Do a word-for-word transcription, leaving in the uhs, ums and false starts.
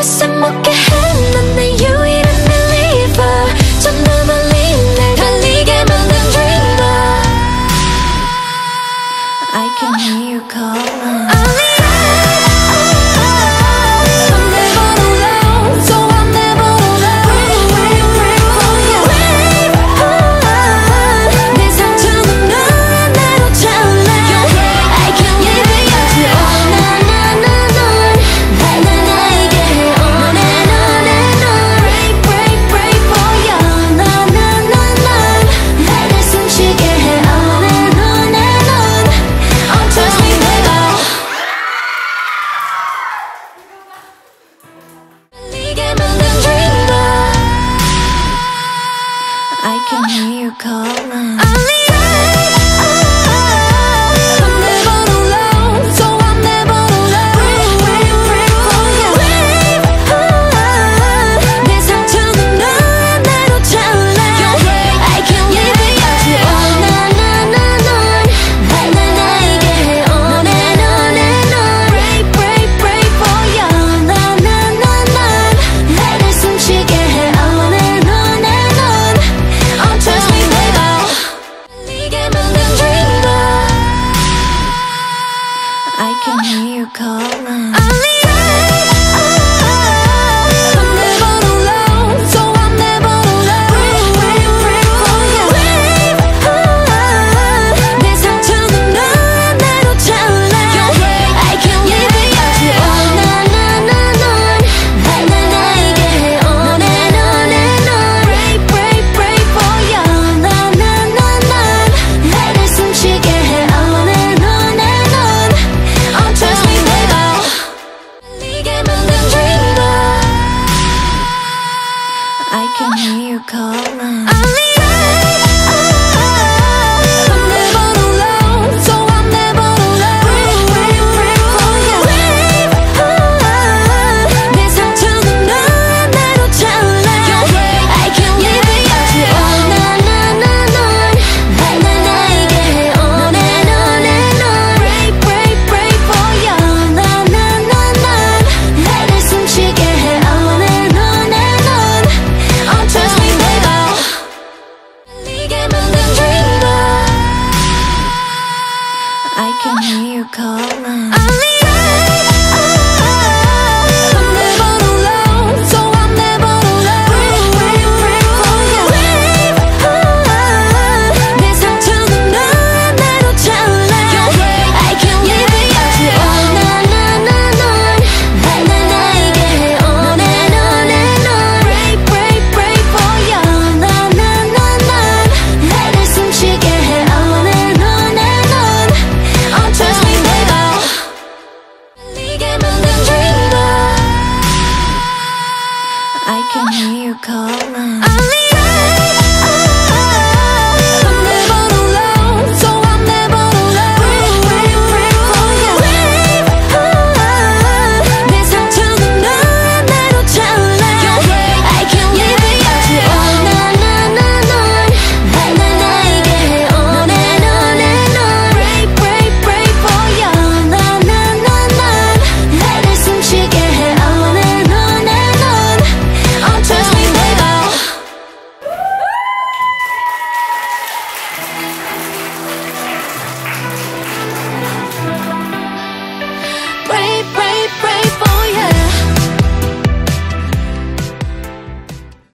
무쌍먹게 한 넌 내 유일한 believer 전 더 멀리 날 달리게 만든 dreamer I can hear you calling I can hear you calling.